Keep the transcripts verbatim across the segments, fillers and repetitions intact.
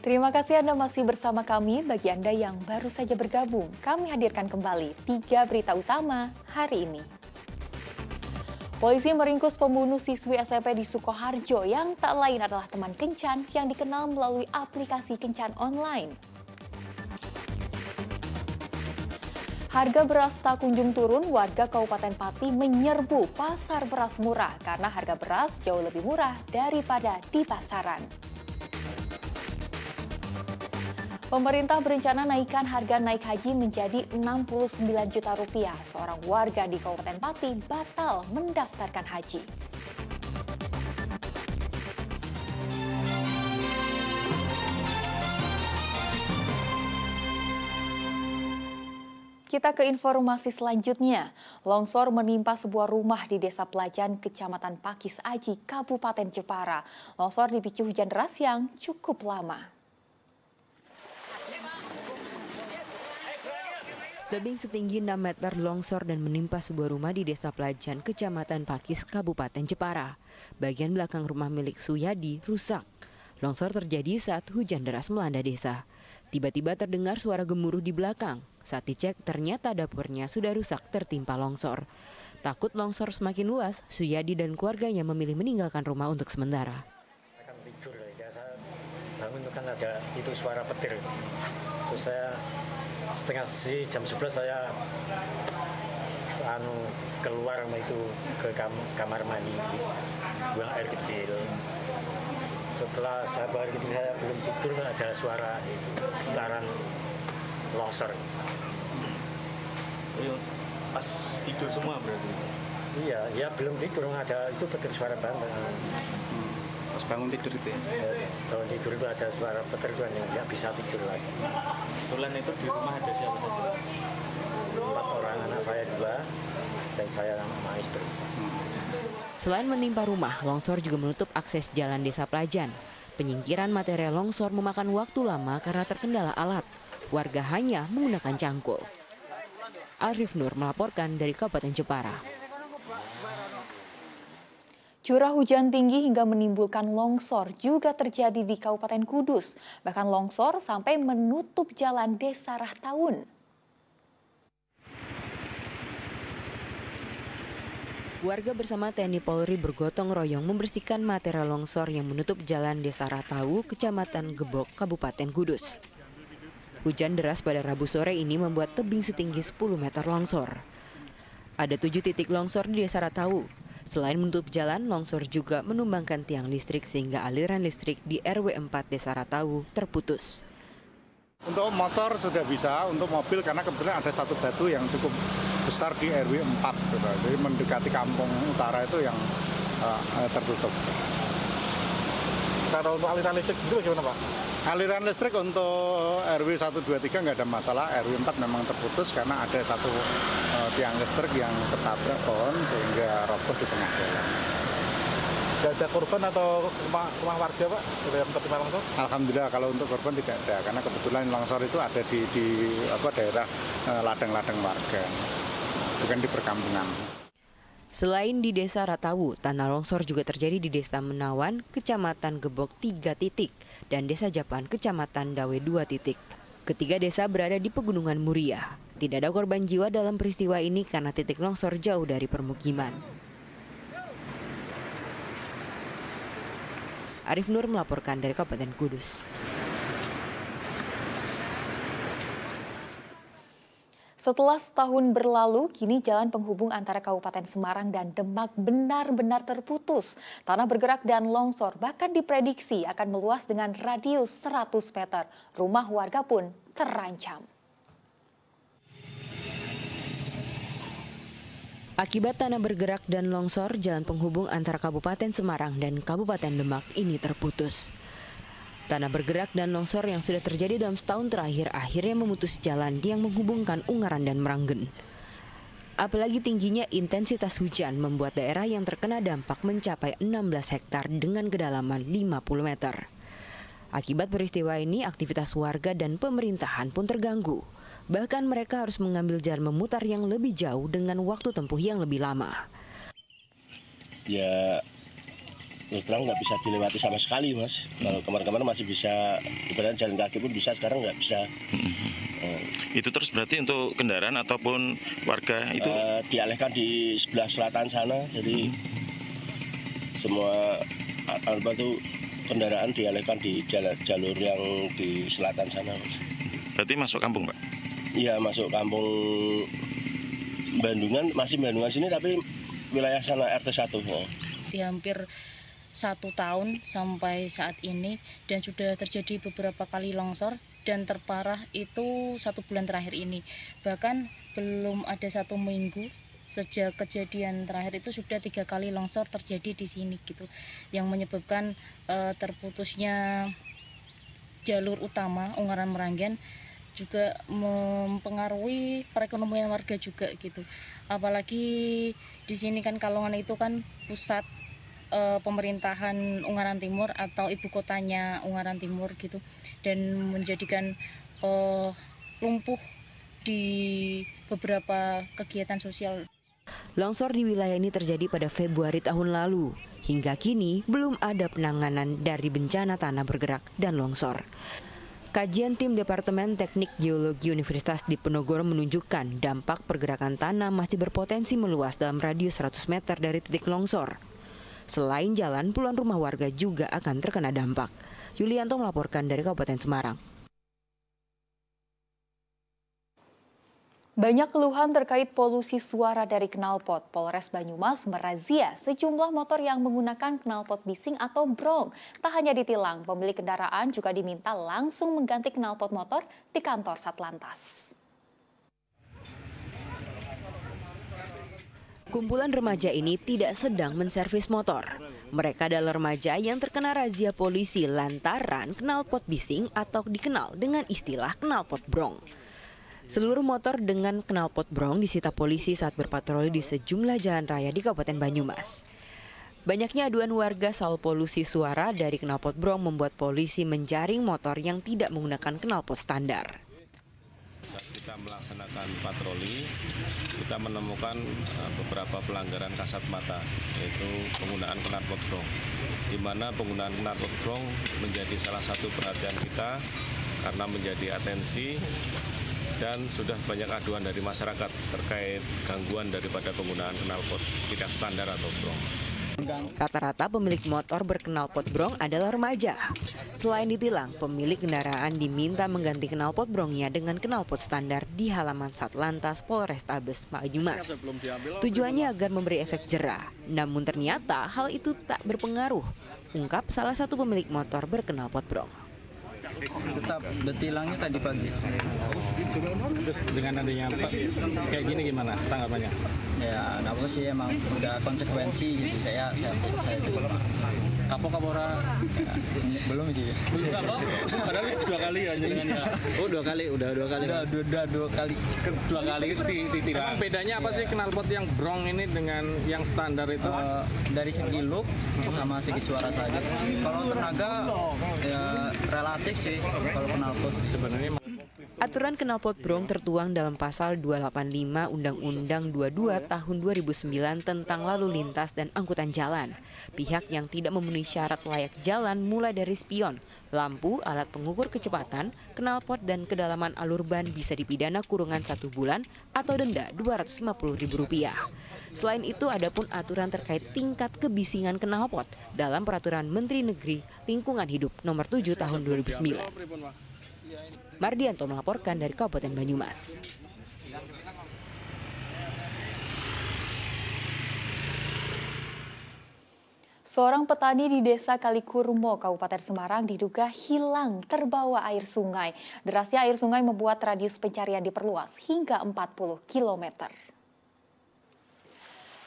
Terima kasih Anda masih bersama kami. Bagi Anda yang baru saja bergabung, kami hadirkan kembali tiga berita utama hari ini. Polisi meringkus pembunuh siswi S M P di Sukoharjo yang tak lain adalah teman kencan yang dikenal melalui aplikasi kencan online. Harga beras tak kunjung turun, warga Kabupaten Pati menyerbu pasar beras murah karena harga beras jauh lebih murah daripada di pasaran. Pemerintah berencana naikkan harga naik haji menjadi enam puluh sembilan juta rupiah. Seorang warga di Kabupaten Pati batal mendaftarkan haji. Kita ke informasi selanjutnya. Longsor menimpa sebuah rumah di Desa Plajan, Kecamatan Pakis Aji, Kabupaten Jepara. Longsor dipicu hujan deras yang cukup lama. Tebing setinggi enam meter longsor dan menimpa sebuah rumah di Desa Plajan, Kecamatan Pakis, Kabupaten Jepara. Bagian belakang rumah milik Suyadi rusak. Longsor terjadi saat hujan deras melanda desa. Tiba-tiba terdengar suara gemuruh di belakang. Saat dicek, ternyata dapurnya sudah rusak tertimpa longsor. Takut longsor semakin luas, Suyadi dan keluarganya memilih meninggalkan rumah untuk sementara. Saya akan tidur, ya. Saya bangun kan ada itu suara petir. Terus saya... Setengah sih jam sebelas saya anu keluar itu ke kam, kamar mandi buang air kecil. Setelah saya buang air kecil saya belum tidur ada suara getaran longsor. Pas tidur semua berarti? Iya, ya belum tidur ada itu petir suara banget. Pas bangun tidur itu ya? Ya, bangun tidur itu ada suara petir itu ya bisa tidur lagi. Kebetulan itu di rumah ada siapa saja? Empat orang, anak saya dua, dan saya sama istri. Selain menimpa rumah, longsor juga menutup akses jalan Desa Plajan. Penyingkiran material longsor memakan waktu lama karena terkendala alat. Warga hanya menggunakan cangkul. Arief Nur melaporkan dari Kabupaten Jepara. Curah hujan tinggi hingga menimbulkan longsor juga terjadi di Kabupaten Kudus. Bahkan longsor sampai menutup jalan Desa Rahtawu. Warga bersama T N I Polri bergotong royong membersihkan material longsor yang menutup jalan Desa Rahtawu, Kecamatan Gebok, Kabupaten Kudus. Hujan deras pada Rabu sore ini membuat tebing setinggi sepuluh meter longsor. Ada tujuh titik longsor di Desa Rahtawu. Selain menutup jalan, longsor juga menumbangkan tiang listrik sehingga aliran listrik di R W empat Desa Rahtawu terputus. Untuk motor sudah bisa, untuk mobil karena kebetulan ada satu batu yang cukup besar di R W empat. Jadi mendekati kampung utara itu yang uh, tertutup. Kalau untuk aliran listrik sendiri bagaimana Pak? Aliran listrik untuk R W satu, dua, tiga nggak ada masalah. R W empat memang terputus karena ada satu uh, tiang listrik yang ketabrak pohon sehingga roboh di tengah jalan. Tidak ada korban atau rumah, rumah warga Pak? Yang terkena longsor? Alhamdulillah kalau untuk korban tidak ada karena kebetulan longsor itu ada di, di apa, daerah ladang-ladang uh, warga, bukan di perkampungan. Selain di Desa Rahtawu, tanah longsor juga terjadi di Desa Menawan, Kecamatan Gebok tiga titik, dan Desa Japan, Kecamatan Dawe dua titik. Ketiga desa berada di Pegunungan Muria. Tidak ada korban jiwa dalam peristiwa ini karena titik longsor jauh dari permukiman. Arief Nur melaporkan dari Kabupaten Kudus. Setelah setahun berlalu, kini jalan penghubung antara Kabupaten Semarang dan Demak benar-benar terputus. Tanah bergerak dan longsor bahkan diprediksi akan meluas dengan radius seratus meter. Rumah warga pun terancam. Akibat tanah bergerak dan longsor, jalan penghubung antara Kabupaten Semarang dan Kabupaten Demak ini terputus. Tanah bergerak dan longsor yang sudah terjadi dalam setahun terakhir akhirnya memutus jalan yang menghubungkan Ungaran dan Mranggen. Apalagi tingginya intensitas hujan membuat daerah yang terkena dampak mencapai enam belas hektar dengan kedalaman lima puluh meter. Akibat peristiwa ini aktivitas warga dan pemerintahan pun terganggu. Bahkan mereka harus mengambil jalan memutar yang lebih jauh dengan waktu tempuh yang lebih lama. Ya terus terang nggak bisa dilewati sama sekali, Mas. Kalau kemarin-kemarin masih bisa, ibaratnya jalan kaki pun bisa, sekarang nggak bisa. Hmm. Itu terus berarti untuk kendaraan ataupun warga itu? Uh, dialihkan di sebelah selatan sana, jadi hmm. semua apa tuh kendaraan dialihkan di jalur, jalur yang di selatan sana, Mas. Berarti masuk kampung, Pak? Iya, masuk kampung Bandungan, masih Bandungan sini tapi wilayah sana R T satu. Ya. Di hampir satu tahun sampai saat ini dan sudah terjadi beberapa kali longsor dan terparah itu satu bulan terakhir ini. Bahkan belum ada satu minggu sejak kejadian terakhir itu sudah tiga kali longsor terjadi di sini gitu, yang menyebabkan e, terputusnya jalur utama Ungaran Mranggen juga mempengaruhi perekonomian warga juga gitu. Apalagi di sini kan Kalongan itu kan pusat e, pemerintahan Ungaran Timur atau ibu kotanya Ungaran Timur gitu, dan menjadikan e, lumpuh di beberapa kegiatan sosial. Longsor di wilayah ini terjadi pada Februari tahun lalu. Hingga kini belum ada penanganan dari bencana tanah bergerak dan longsor. Kajian tim Departemen Teknik Geologi Universitas Diponegoro menunjukkan dampak pergerakan tanah masih berpotensi meluas dalam radius seratus meter dari titik longsor. Selain jalan, puluhan rumah warga juga akan terkena dampak. Yulianto melaporkan dari Kabupaten Semarang. Banyak keluhan terkait polusi suara dari knalpot. Polres Banyumas merazia sejumlah motor yang menggunakan knalpot bising atau brong. Tak hanya ditilang, pemilik kendaraan juga diminta langsung mengganti knalpot motor di kantor Satlantas. Kumpulan remaja ini tidak sedang menservis motor. Mereka adalah remaja yang terkena razia polisi lantaran knalpot bising atau dikenal dengan istilah knalpot brong. Seluruh motor dengan knalpot brong disita polisi saat berpatroli di sejumlah jalan raya di Kabupaten Banyumas. Banyaknya aduan warga soal polusi suara dari knalpot brong membuat polisi menjaring motor yang tidak menggunakan knalpot standar. Saat kita melaksanakan patroli, kita menemukan beberapa pelanggaran kasat mata, yaitu penggunaan knalpot brong. Di mana penggunaan knalpot brong menjadi salah satu perhatian kita karena menjadi atensi. Dan sudah banyak aduan dari masyarakat terkait gangguan daripada penggunaan knalpot tidak standar atau brong. Rata-rata pemilik motor berknalpot brong adalah remaja. Selain ditilang, pemilik kendaraan diminta mengganti knalpot brongnya dengan knalpot standar di halaman Satlantas Polrestabes Banyumas. Tujuannya agar memberi efek jera, namun ternyata hal itu tak berpengaruh, ungkap salah satu pemilik motor berknalpot brong. Tetap detilangnya tadi pagi. Terus dengan adanya kayak gini gimana tanggapannya? Ya nggak apa sih, emang udah konsekuensi gitu. Saya saya saya terima. Kapok kapora ya, belum sih. Belum kapok. Padahal dua kali ya jenengannya. Oh dua kali, udah dua kali. Udah dua, dua, dua kali. Dua kali ditilang. Emang bedanya apa sih knalpot yang brong ini dengan yang standar itu? Uh, dari segi look sama segi suara saja sih. Kalau tenaga ya relatif sih kalau knalpot sebenarnya. Aturan knalpot brong tertuang dalam pasal dua delapan lima Undang-Undang dua puluh dua tahun dua ribu sembilan tentang lalu lintas dan angkutan jalan. Pihak yang tidak memenuhi syarat layak jalan mulai dari spion, lampu, alat pengukur kecepatan, knalpot dan kedalaman alur ban bisa dipidana kurungan satu bulan atau denda dua ratus lima puluh ribu rupiah. Selain itu ada pun aturan terkait tingkat kebisingan knalpot dalam Peraturan Menteri Negeri Lingkungan Hidup Nomor tujuh tahun dua ribu sembilan. Mardianto melaporkan dari Kabupaten Banyumas. Seorang petani di Desa Kalikurmo, Kabupaten Semarang diduga hilang terbawa air sungai. Derasnya air sungai membuat radius pencarian diperluas hingga empat puluh kilometer.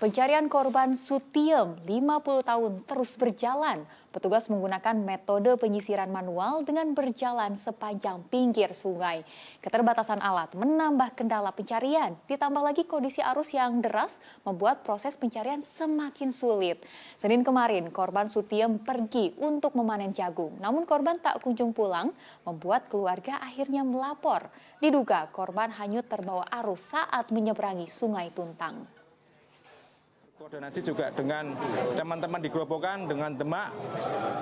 Pencarian korban Sutiem, lima puluh tahun, terus berjalan. Petugas menggunakan metode penyisiran manual dengan berjalan sepanjang pinggir sungai. Keterbatasan alat menambah kendala pencarian. Ditambah lagi kondisi arus yang deras membuat proses pencarian semakin sulit. Senin kemarin, korban Sutiem pergi untuk memanen jagung. Namun korban tak kunjung pulang, membuat keluarga akhirnya melapor. Diduga korban hanyut terbawa arus saat menyeberangi Sungai Tuntang. koordinasi juga dengan teman-teman di Grobogan, dengan Demak.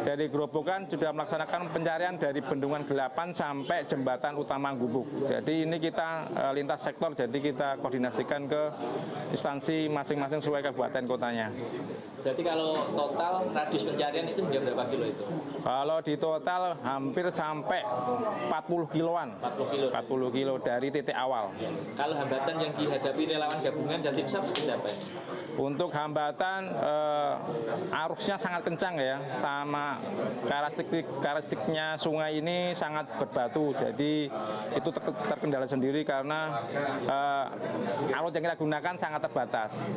Dari Grobogan sudah melaksanakan pencarian dari Bendungan Gelapan sampai jembatan utama Gubuk. Jadi ini kita e, lintas sektor, jadi kita koordinasikan ke instansi masing-masing sesuai kabupaten kotanya. Berarti kalau total radius pencarian itu jam berapa kilo itu? Kalau di total hampir sampai empat puluh kiloan. empat puluh kilo. empat puluh kilo dari titik awal. Ya. Kalau hambatan yang dihadapi relawan gabungan dan tim SAR seperti apa? Untuk hambatan eh, arusnya sangat kencang ya, sama karakteristik karakteristiknya sungai ini sangat berbatu. Jadi itu ter terkendala sendiri karena eh, alat yang kita gunakan sangat terbatas.